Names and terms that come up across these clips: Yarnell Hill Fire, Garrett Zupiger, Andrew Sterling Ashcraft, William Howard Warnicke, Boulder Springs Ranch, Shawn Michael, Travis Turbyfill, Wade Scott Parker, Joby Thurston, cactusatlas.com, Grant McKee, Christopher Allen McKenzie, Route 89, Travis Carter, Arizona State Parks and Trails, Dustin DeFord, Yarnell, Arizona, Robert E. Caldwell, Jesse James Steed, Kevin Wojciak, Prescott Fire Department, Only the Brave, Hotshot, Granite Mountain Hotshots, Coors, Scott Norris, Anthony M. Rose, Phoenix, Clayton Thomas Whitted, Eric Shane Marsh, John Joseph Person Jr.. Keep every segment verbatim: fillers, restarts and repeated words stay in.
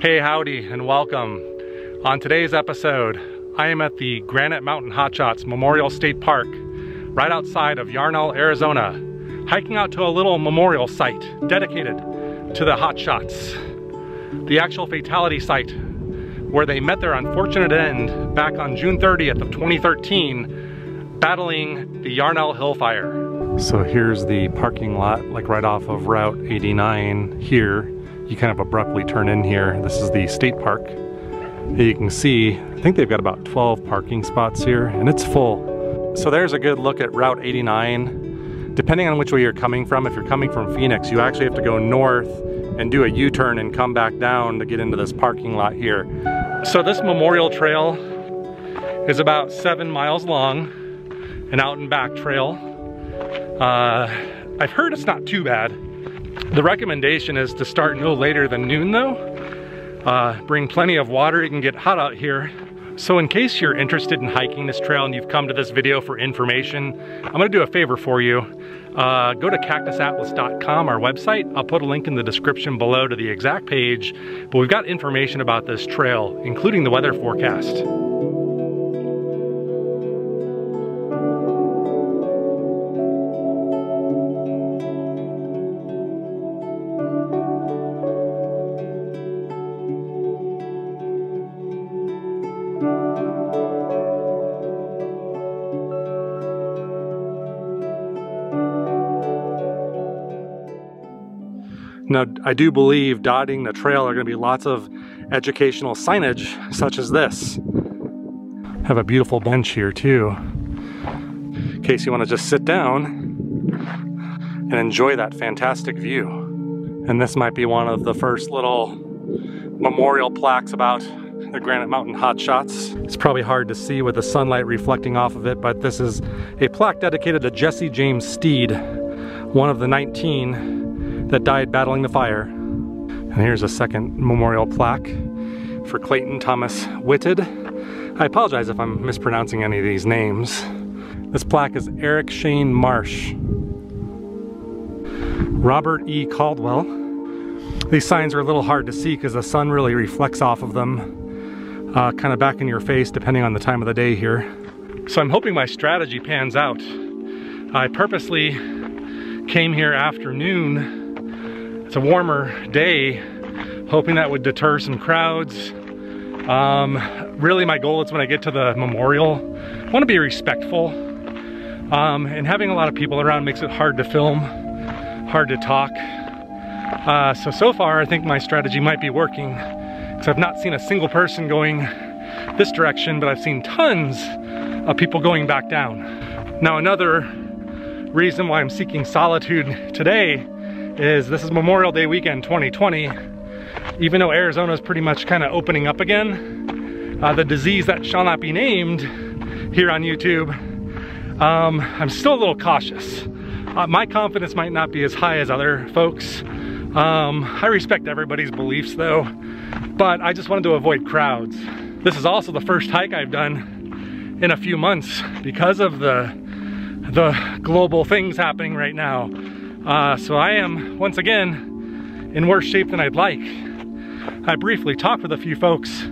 Hey, howdy, and welcome. On today's episode, I am at the Granite Mountain Hotshots Memorial State Park, right outside of Yarnell, Arizona, hiking out to a little memorial site dedicated to the Hotshots, the actual fatality site where they met their unfortunate end back on June thirtieth of twenty thirteen, battling the Yarnell Hill Fire. So here's the parking lot, like right off of Route eighty-nine here. You kind of abruptly turn in here. This is the state park. You can see, I think they've got about twelve parking spots here, and it's full. So there's a good look at Route eighty-nine. Depending on which way you're coming from, if you're coming from Phoenix, you actually have to go north and do a U-turn and come back down to get into this parking lot here. So this memorial trail is about seven miles long, an out and back trail. Uh, I've heard it's not too bad. The recommendation is to start no later than noon though. Uh, bring plenty of water, it can get hot out here. So in case you're interested in hiking this trail and you've come to this video for information, I'm gonna do a favor for you. Uh, go to cactus atlas dot com, our website. I'll put a link in the description below to the exact page, but we've got information about this trail, including the weather forecast. Now, I do believe dotting the trail are going to be lots of educational signage, such as this. Have a beautiful bench here, too, in case you want to just sit down and enjoy that fantastic view. And this might be one of the first little memorial plaques about the Granite Mountain Hotshots. It's probably hard to see with the sunlight reflecting off of it, but this is a plaque dedicated to Jesse James Steed, one of the nineteen that died battling the fire. And here's a second memorial plaque for Clayton Thomas Whitted. I apologize if I'm mispronouncing any of these names. This plaque is Eric Shane Marsh. Robert E. Caldwell. These signs are a little hard to see because the sun really reflects off of them, uh, kind of back in your face depending on the time of the day here. So I'm hoping my strategy pans out. I purposely came here afternoon. It's a warmer day, hoping that would deter some crowds. Um, really my goal is when I get to the memorial, I want to be respectful. Um, and having a lot of people around makes it hard to film, hard to talk. Uh, so, so far I think my strategy might be working because I've not seen a single person going this direction, but I've seen tons of people going back down. Now another reason why I'm seeking solitude today is this is Memorial Day weekend twenty twenty. Even though Arizona is pretty much kind of opening up again, uh, the disease that shall not be named here on YouTube, um, I'm still a little cautious. Uh, my confidence might not be as high as other folks. Um, I respect everybody's beliefs though, but I just wanted to avoid crowds. This is also the first hike I've done in a few months because of the, the global things happening right now. Uh, so I am, once again, in worse shape than I'd like. I briefly talked with a few folks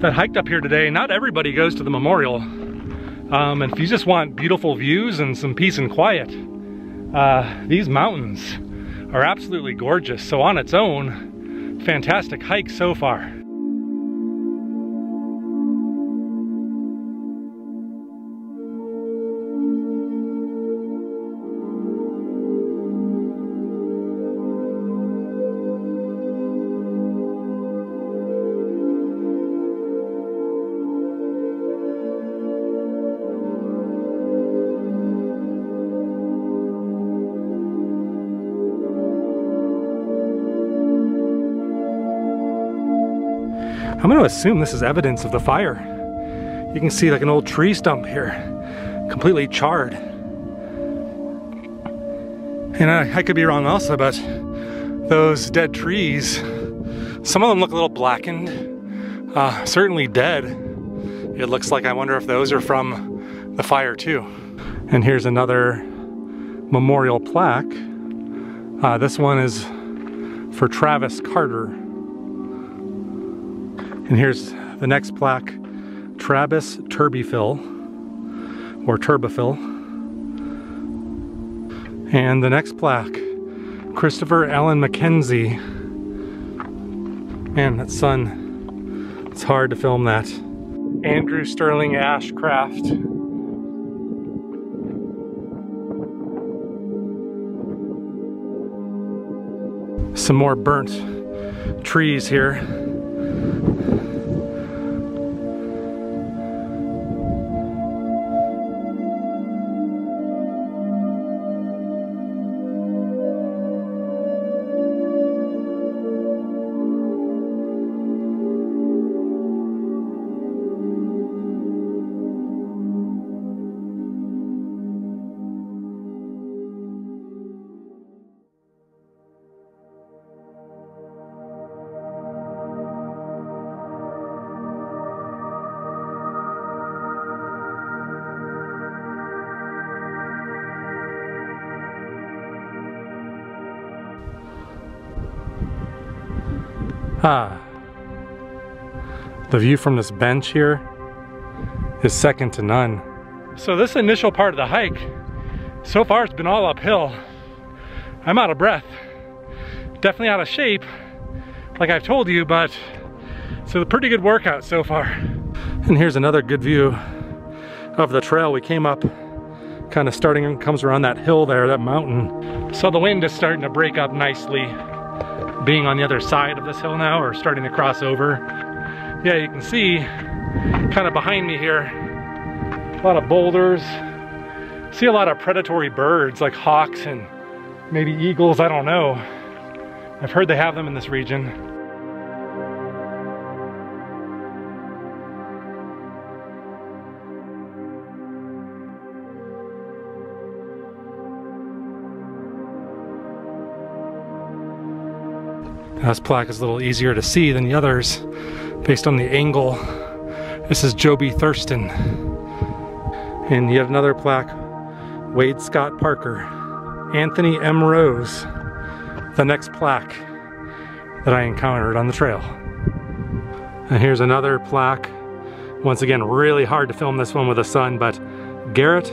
that hiked up here today. Not everybody goes to the memorial. Um, and if you just want beautiful views and some peace and quiet, uh, these mountains are absolutely gorgeous. So on its own, fantastic hike so far. I'm going to assume this is evidence of the fire. You can see like an old tree stump here, completely charred. And I, I could be wrong also, but those dead trees, some of them look a little blackened, uh, certainly dead. It looks like, I wonder if those are from the fire too. And here's another memorial plaque. Uh, this one is for Travis Carter. And here's the next plaque, Travis Turbyfill, or Turbyfill. And the next plaque, Christopher Allen McKenzie. Man, that sun, it's hard to film that. Andrew Sterling Ashcraft. Some more burnt trees here. Ah, the view from this bench here is second to none. So this initial part of the hike, so far it's been all uphill. I'm out of breath, definitely out of shape, like I've told you, but it's a pretty good workout so far. And here's another good view of the trail. We came up kind of starting, comes around that hill there, that mountain. So the wind is starting to break up nicely. Being on the other side of this hill now, or starting to cross over. Yeah, you can see kind of behind me here, a lot of boulders. See a lot of predatory birds like hawks and maybe eagles, I don't know. I've heard they have them in this region. This plaque is a little easier to see than the others based on the angle. This is Joby Thurston. And yet another plaque, Wade Scott Parker. Anthony M. Rose, the next plaque that I encountered on the trail. And here's another plaque. Once again, really hard to film this one with the sun, but Garrett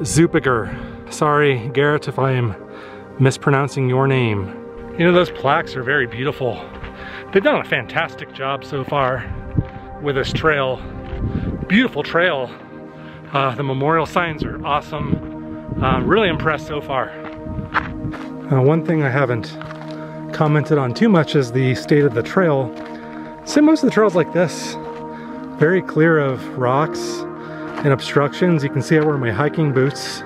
Zupiger. Sorry, Garrett, if I am mispronouncing your name. You know, those plaques are very beautiful. They've done a fantastic job so far with this trail. Beautiful trail. Uh, the memorial signs are awesome. Uh, really impressed so far. Uh, one thing I haven't commented on too much is the state of the trail. So most of the trails like this, very clear of rocks and obstructions. You can see I wear my hiking boots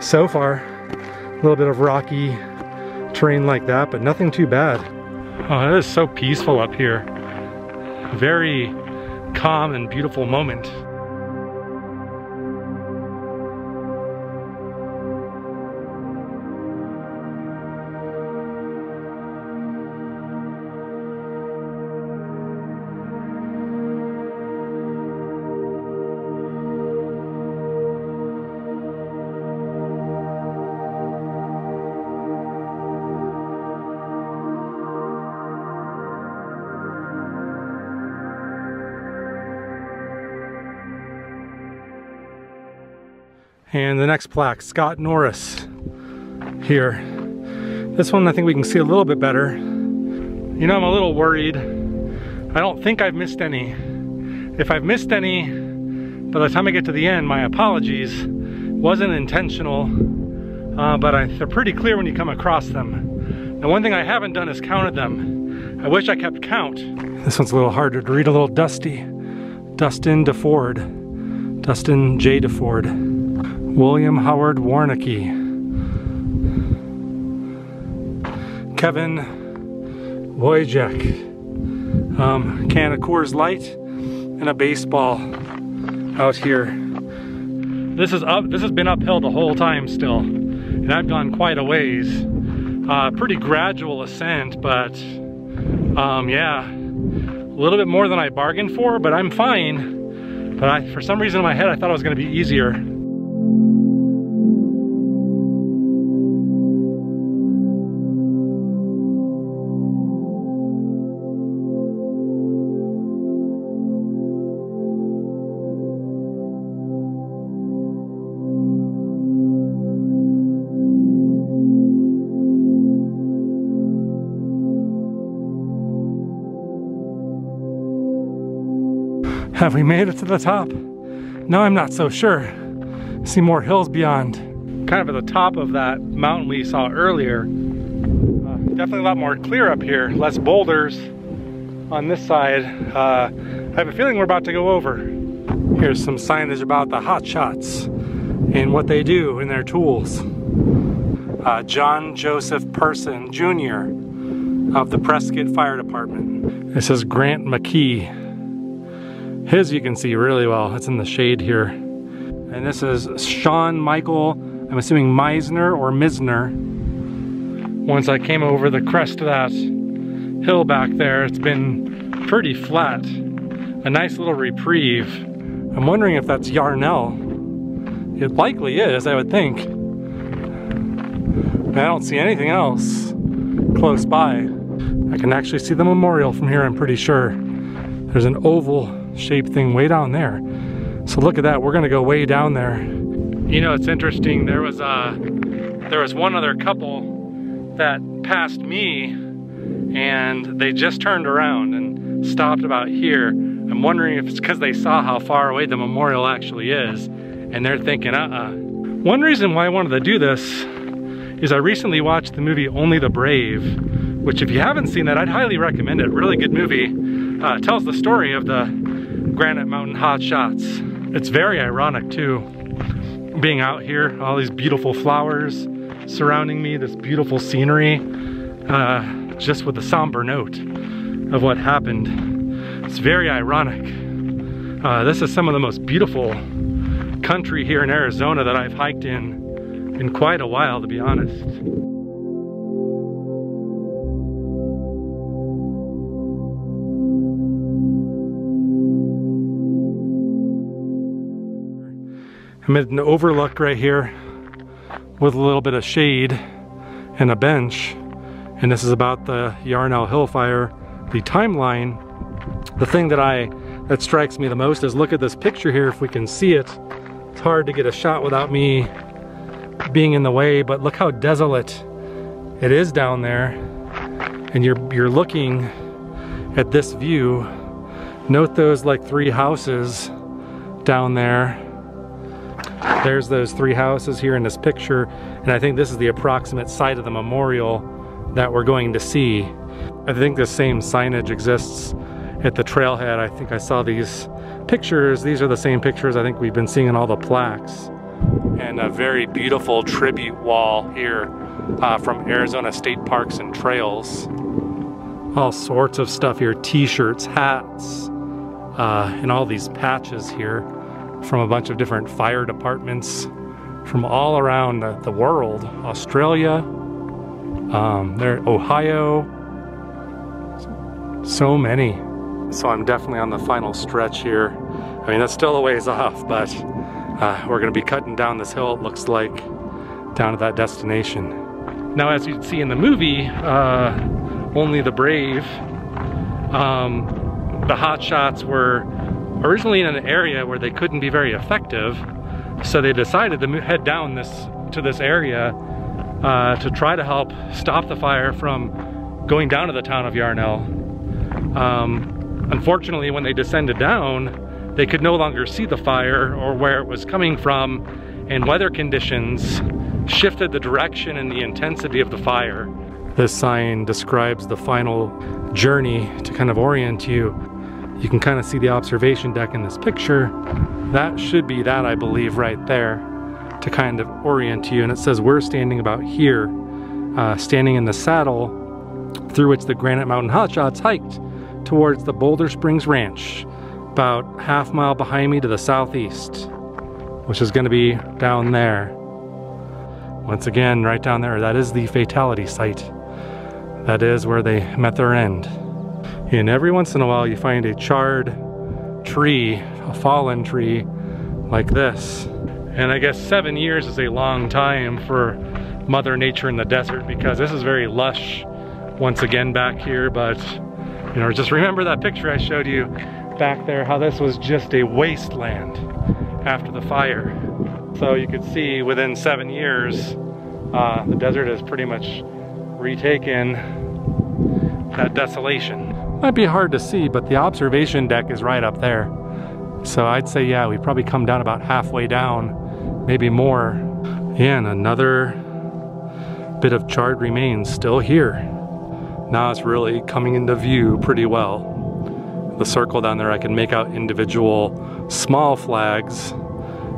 so far. A little bit of rocky terrain like that, but nothing too bad. Oh, it is so peaceful up here. Very calm and beautiful moment. And the next plaque, Scott Norris here. This one I think we can see a little bit better. You know, I'm a little worried. I don't think I've missed any. If I've missed any, by the time I get to the end, my apologies. Wasn't intentional, uh, but I, they're pretty clear when you come across them. The one thing I haven't done is counted them. I wish I kept count. This one's a little harder to read, a little dusty. Dustin DeFord, Dustin J. DeFord. William Howard Warnicke, Kevin Wojciak, um, can of Coors Light, and a baseball out here. This is up. This has been uphill the whole time still, and I've gone quite a ways. Uh, pretty gradual ascent, but um, yeah, a little bit more than I bargained for, but I'm fine. But I, for some reason in my head, I thought it was going to be easier. Have we made it to the top? No, I'm not so sure. I see more hills beyond. Kind of at the top of that mountain we saw earlier. Uh, definitely a lot more clear up here, less boulders on this side. Uh, I have a feeling we're about to go over. Here's some signage about the Hot Shots and what they do and their tools. Uh, John Joseph Person Junior of the Prescott Fire Department. This is Grant McKee. His you can see really well. It's in the shade here. And this is Shawn Michael, I'm assuming Meisner or Misner. Once I came over the crest of that hill back there, it's been pretty flat. A nice little reprieve. I'm wondering if that's Yarnell. It likely is, I would think. I don't see anything else close by. I can actually see the memorial from here, I'm pretty sure. There's an oval shaped thing way down there. So look at that, we're gonna go way down there. You know, it's interesting, there was uh, there was one other couple that passed me and they just turned around and stopped about here. I'm wondering if it's because they saw how far away the memorial actually is and they're thinking, uh-uh. One reason why I wanted to do this is I recently watched the movie Only the Brave, which if you haven't seen that, I'd highly recommend it. Really good movie. Uh, tells the story of the Granite Mountain Hotshots. It's very ironic too, being out here, all these beautiful flowers surrounding me, this beautiful scenery, uh, just with the somber note of what happened. It's very ironic. Uh, this is some of the most beautiful country here in Arizona that I've hiked in in quite a while, to be honest. I'm at an overlook right here with a little bit of shade and a bench, and this is about the Yarnell Hill Fire, the timeline. The thing that I that strikes me the most is look at this picture here, if we can see it. It's hard to get a shot without me being in the way, but look how desolate it is down there, and you're you're looking at this view. Note those like three houses down there. There's those three houses here in this picture, and I think this is the approximate site of the memorial that we're going to see. I think the same signage exists at the trailhead. I think I saw these pictures. These are the same pictures I think we've been seeing in all the plaques. And a very beautiful tribute wall here uh, from Arizona State Parks and Trails. All sorts of stuff here, t-shirts, hats, uh, and all these patches here from a bunch of different fire departments from all around the, the world. Australia, um, there, Ohio, so many. So I'm definitely on the final stretch here. I mean, that's still a ways off, but uh, we're gonna be cutting down this hill, it looks like, down to that destination. Now, as you'd see in the movie, uh, Only the Brave, um, the hot shots were originally in an area where they couldn't be very effective, so they decided to head down this to this area uh, to try to help stop the fire from going down to the town of Yarnell. Um, unfortunately, when they descended down, they could no longer see the fire or where it was coming from, and weather conditions shifted the direction and the intensity of the fire. This sign describes the final journey to kind of orient you. You can kind of see the observation deck in this picture. That should be that, I believe, right there to kind of orient you. And it says we're standing about here, uh, standing in the saddle through which the Granite Mountain Hotshots hiked towards the Boulder Springs Ranch, about half mile behind me to the southeast, which is going to be down there. Once again, right down there, that is the fatality site. That is where they met their end. And every once in a while you find a charred tree, a fallen tree like this. And I guess seven years is a long time for Mother Nature in the desert, because this is very lush once again back here. But you know, just remember that picture I showed you back there, how this was just a wasteland after the fire. So you could see within seven years uh, the desert is pretty much retaken that desolation. Might be hard to see, but the observation deck is right up there. So I'd say, yeah, we probably come down about halfway down, maybe more. And another bit of charred remains still here. Now it's really coming into view pretty well. The circle down there, I can make out individual small flags,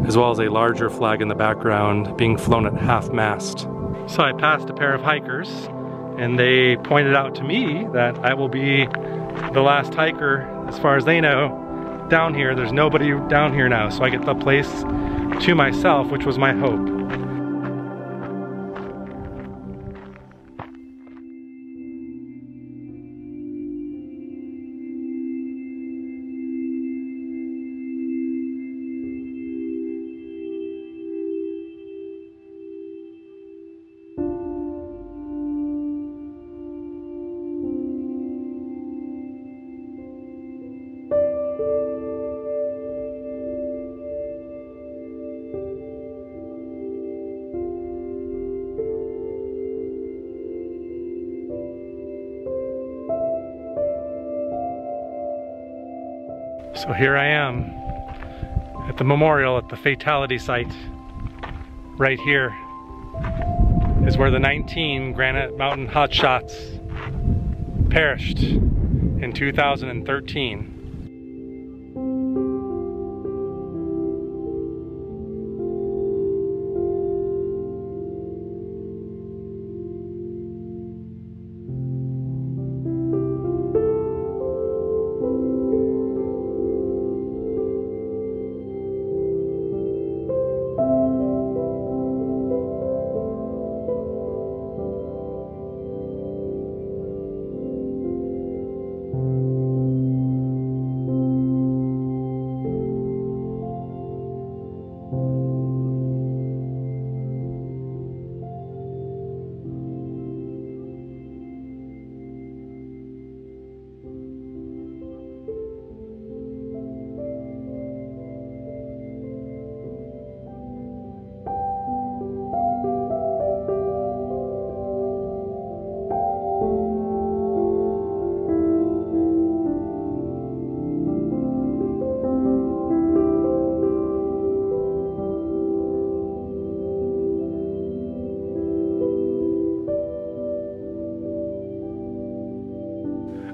as well as a larger flag in the background being flown at half-mast. So I passed a pair of hikers, and they pointed out to me that I will be the last hiker, as far as they know, down here. There's nobody down here now, so I get the place to myself, which was my hope. So here I am at the memorial at the fatality site. Right here is where the nineteen Granite Mountain Hotshots perished in two thousand thirteen.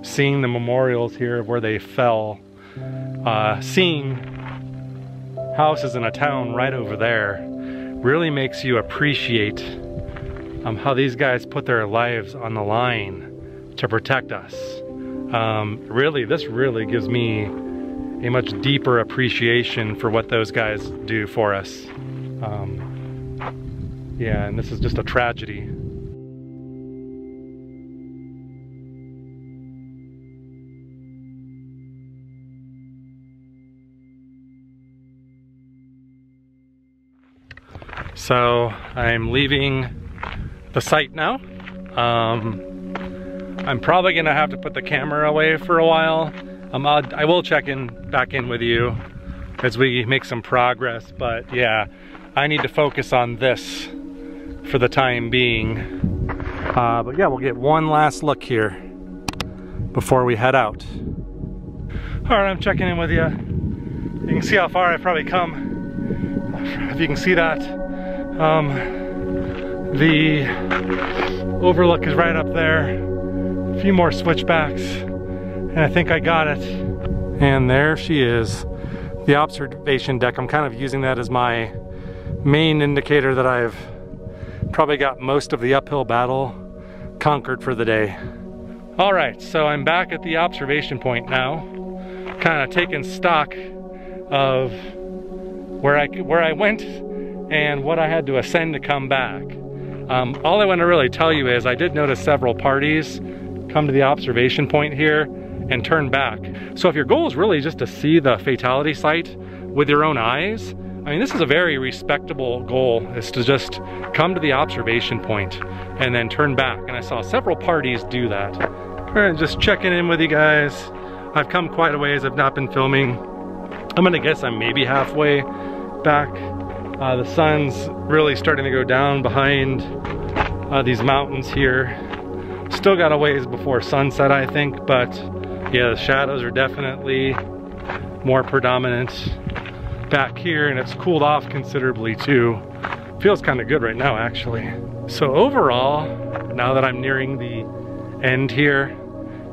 Seeing the memorials here of where they fell, uh, seeing houses in a town right over there really makes you appreciate um, how these guys put their lives on the line to protect us. Um, really, this really gives me a much deeper appreciation for what those guys do for us. Um, yeah, and this is just a tragedy. So I'm leaving the site now. Um, I'm probably gonna have to put the camera away for a while. Um, I'll, I will check in back in with you as we make some progress, but yeah, I need to focus on this for the time being. Uh, but yeah, we'll get one last look here before we head out. All right, I'm checking in with you. You can see how far I've probably come. If you can see that. Um, the overlook is right up there. A few more switchbacks, and I think I got it. And there she is, the observation deck. I'm kind of using that as my main indicator that I've probably got most of the uphill battle conquered for the day. All right, so I'm back at the observation point now, kind of taking stock of where I, where I went and what I had to ascend to come back. Um, all I want to really tell you is I did notice several parties come to the observation point here and turn back. So if your goal is really just to see the fatality site with your own eyes, I mean, this is a very respectable goal, is to just come to the observation point and then turn back. And I saw several parties do that. And just checking in with you guys. I've come quite a ways, I've not been filming. I'm gonna guess I'm maybe halfway back. Uh, the sun's really starting to go down behind uh, these mountains here. Still got a ways before sunset, I think, but yeah, the shadows are definitely more predominant back here, and it's cooled off considerably too. Feels kind of good right now, actually. So overall, now that I'm nearing the end here,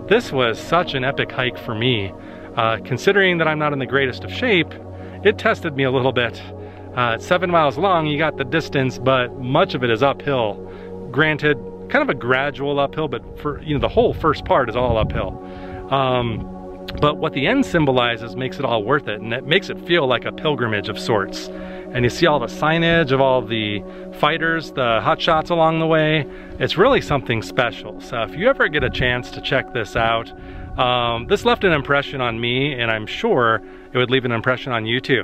this was such an epic hike for me. Uh, considering that I'm not in the greatest of shape, it tested me a little bit. Uh, it's seven miles long, you got the distance, but much of it is uphill. Granted, kind of a gradual uphill, but for you know the whole first part is all uphill. Um, but what the end symbolizes makes it all worth it, and it makes it feel like a pilgrimage of sorts. And you see all the signage of all the fighters, the hotshots along the way. It's really something special. So if you ever get a chance to check this out, um, this left an impression on me, and I'm sure it would leave an impression on you too.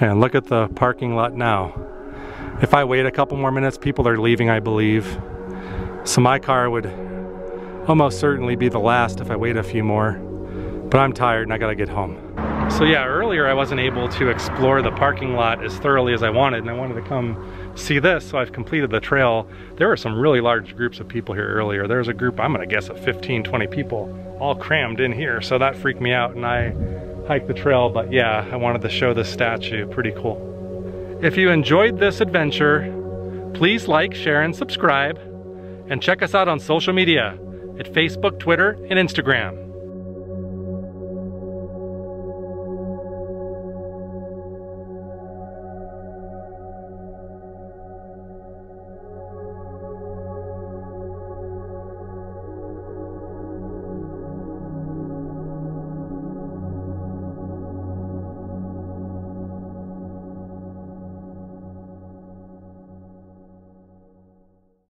And look at the parking lot now. If I wait a couple more minutes, people are leaving, I believe. So my car would almost certainly be the last if I wait a few more. But I'm tired and I gotta get home. So yeah, earlier I wasn't able to explore the parking lot as thoroughly as I wanted, and I wanted to come see this, so I've completed the trail. There were some really large groups of people here earlier. There's a group, I'm gonna guess, of fifteen, twenty people all crammed in here, so that freaked me out and I hiked the trail, but yeah, I wanted to show this statue, pretty cool. If you enjoyed this adventure, please like, share, and subscribe, and check us out on social media at Facebook, Twitter, and Instagram.